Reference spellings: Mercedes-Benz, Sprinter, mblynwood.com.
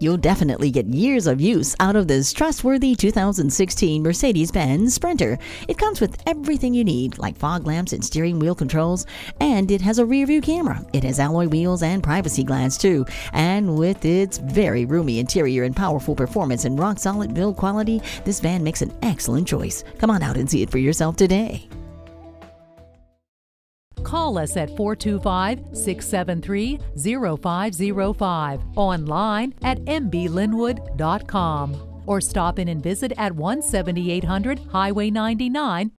You'll definitely get years of use out of this trustworthy 2016 Mercedes-Benz Sprinter. It comes with everything you need, like fog lamps and steering wheel controls, and it has a rear-view camera. It has alloy wheels and privacy glass too, and with its very roomy interior and powerful performance and rock-solid build quality, this van makes an excellent choice. Come on out and see it for yourself today. Call us at 425-673-0505, online at mblynwood.com, or stop in and visit at 17800 Highway 99